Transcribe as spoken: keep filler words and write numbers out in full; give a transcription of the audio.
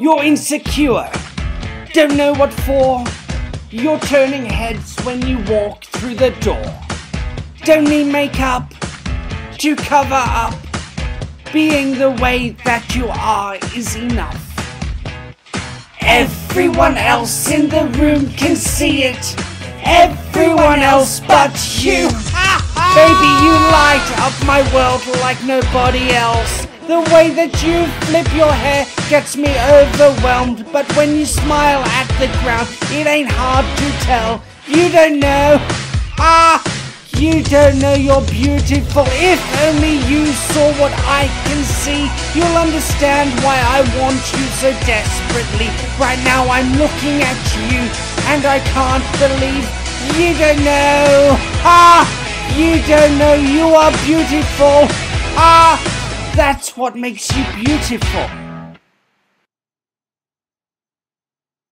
You're insecure. Don't know what for. You're turning heads when you walk through the door. Don't need makeup to cover up. Being the way that you are is enough. Everyone else in the room can see it. Everyone else but you. Baby, you light up my world like nobody else. The way that you flip your hair gets me overwhelmed. But when you smile at the ground, it ain't hard to tell. You don't know. Ah, you don't know you're beautiful. If only you saw what I can see, you'll understand why I want you so desperately. Right now I'm looking at you, and I can't believe you don't know. Ah, you don't know you are beautiful. Ah, that's what makes you beautiful.